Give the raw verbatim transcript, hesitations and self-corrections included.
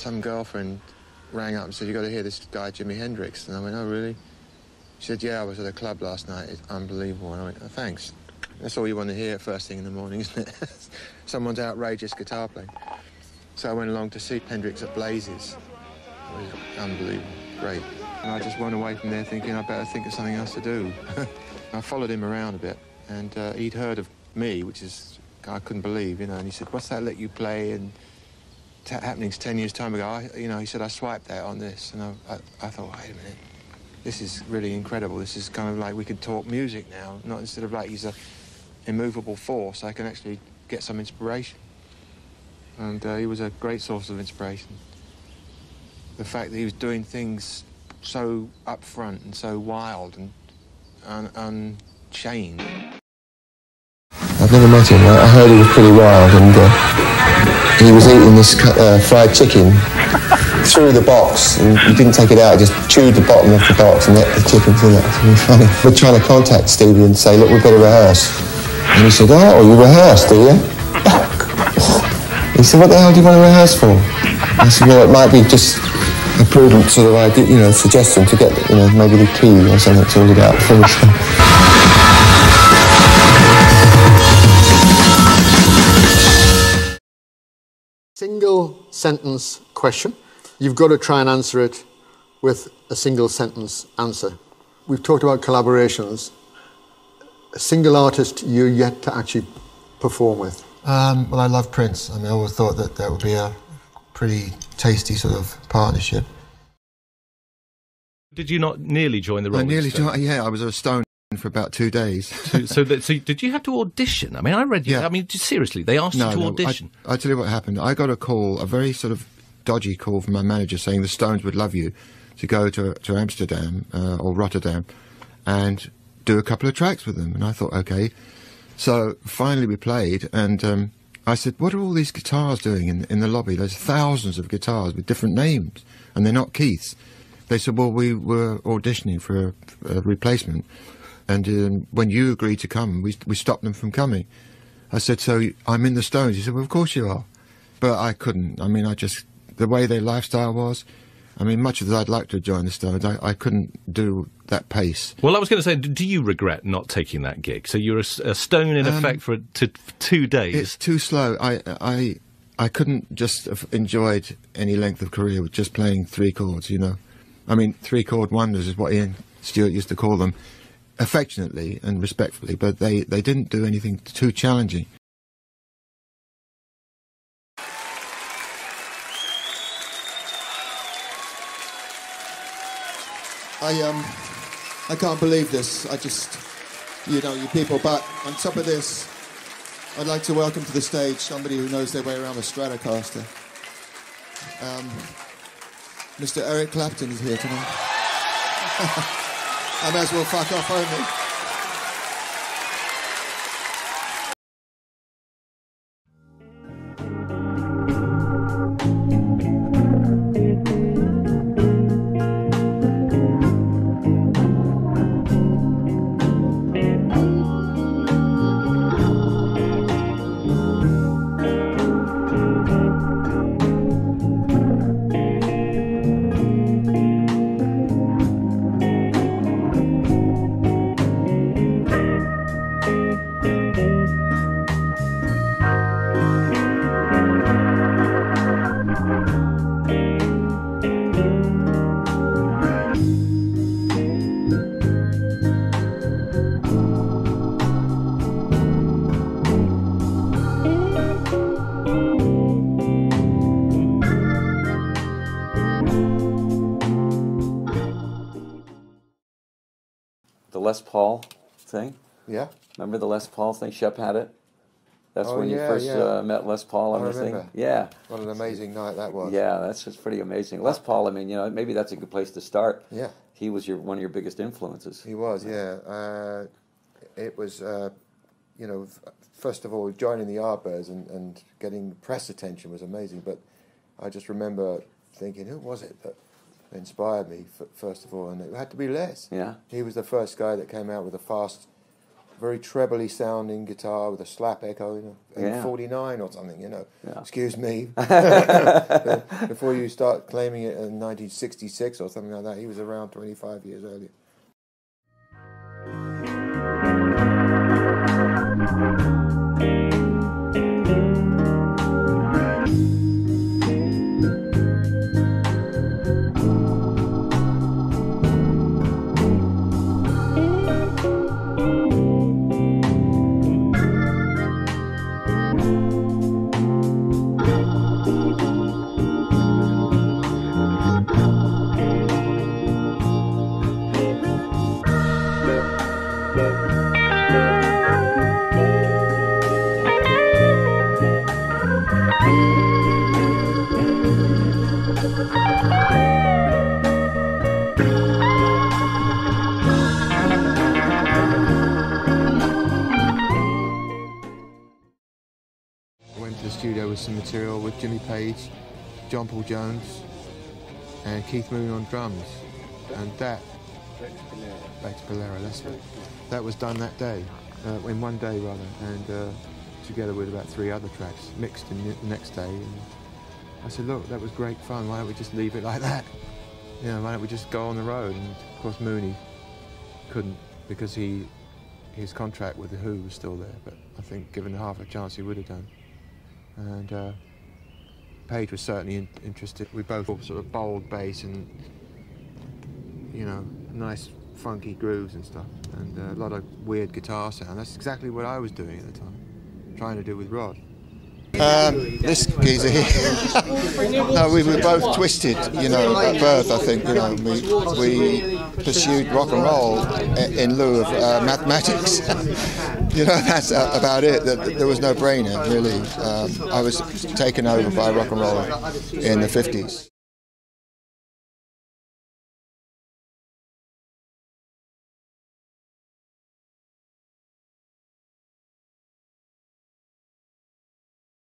some girlfriend rang up and said, "You got to hear this guy, Jimi Hendrix." And I went, "Oh, really?" She said, "Yeah, I was at a club last night. It's unbelievable." And I went, "Oh, thanks. That's all you want to hear first thing in the morning, isn't it? Someone's outrageous guitar playing." So I went along to see Hendrix at Blazes. It was unbelievable, great. And I just went away from there thinking I better think of something else to do. I followed him around a bit, and uh, he'd heard of me, which is, I couldn't believe, you know, and he said, "What's that let you play?" And t happenings ten years time ago, I, you know, he said, "I swiped that on this." And I, I, I thought, wait a minute, this is really incredible. This is kind of like we could talk music now, not instead of like he's a immovable force, I can actually get some inspiration. And uh, he was a great source of inspiration. The fact that he was doing things so upfront and so wild and un unchained. I've never met him. I heard he was pretty wild, and uh, he was eating this uh, fried chicken through the box, and he didn't take it out, just chewed the bottom of the box and let the chicken through that. It was really funny. We're trying to contact Stevie and say, "Look, we better rehearse." And he said, "Oh, you rehearse, do you?" He said, "What the hell do you want to rehearse for?" I said, "Well, it might be just a prudent sort of idea, you know, suggestion to get, you know, maybe the key or something to all about before we start." Single sentence question. You've got to try and answer it with a single sentence answer. We've talked about collaborations. A single artist you're yet to actually perform with? Um, well, I love Prince. I mean, I always thought that that would be a pretty tasty sort of partnership. Did you not nearly join the Rolling Stones? I nearly joined, yeah. I was a Stone for about two days. so, so, that, so did you have to audition? I mean, I read you. Yeah. I mean, seriously, they asked no, you to no, audition. I, I tell you what happened. I got a call, a very sort of dodgy call from my manager saying the Stones would love you to go to, to Amsterdam uh, or Rotterdam and do a couple of tracks with them. And I thought, okay. So finally we played, and um, I said, "What are all these guitars doing in, in the lobby? There's thousands of guitars with different names, and they're not Keith's." They said, "Well, we were auditioning for a, a replacement, and um, when you agreed to come, we, we stopped them from coming." I said, "So I'm in the Stones?" He said, "Well, of course you are." But I couldn't. I mean, I just, the way their lifestyle was, I mean, much as I'd like to join the Stones, I, I couldn't do that pace. Well, I was going to say, do you regret not taking that gig? So you're a, a Stone in um, effect for, to, for two days. It's too slow. I, I, I couldn't just have enjoyed any length of career with just playing three chords, you know. I mean, three-chord wonders is what Ian Stewart used to call them, affectionately and respectfully, but they, they didn't do anything too challenging. I um, I can't believe this. I just, you know, you people. But on top of this, I'd like to welcome to the stage somebody who knows their way around a Stratocaster. Um, Mister Eric Clapton is here tonight. I may as well fuck off only. Les Paul thing? Yeah. Remember the Les Paul thing? Shep had it? That's oh, when you yeah, first yeah. Uh, met Les Paul on the thing? Yeah. What an amazing night that was. Yeah, that's just pretty amazing. Les Paul, I mean, you know, maybe that's a good place to start. Yeah. He was your one of your biggest influences. He was, yeah. Uh, it was, uh, you know, first of all, joining the Yardbirds and, and getting press attention was amazing, but I just remember thinking, who was it that inspired me, first of all, and it had to be Les. Yeah. He was the first guy that came out with a fast very trebly sounding guitar with a slap echo, you know, yeah. forty-nine or something, you know. Yeah. Excuse me. Before you start claiming it in nineteen sixty-six or something like that, he was around twenty-five years earlier. Studio with some material with Jimmy Page, John Paul Jones, and Keith Moon on drums, and that Rex Bolera, that's it. That was done that day, uh, in one day rather, and uh, together with about three other tracks mixed in the next day. And I said, look, that was great fun. Why don't we just leave it like that? You know, why don't we just go on the road? And of course, Mooney couldn't because he his contract with The Who was still there. But I think, given half a chance, he would have done. And uh, Page was certainly in interested. We both were sort of bold bass and, you know, nice funky grooves and stuff, and uh, a lot of weird guitar sound. That's exactly what I was doing at the time, trying to do with Rod. Um, this geezer here, no, we were both twisted, you know, at birth, I think, you know, we, we pursued rock and roll in lieu of uh, mathematics, you know, that's about it, there was no brain in it, really. Um, I was taken over by rock and roll in the fifties.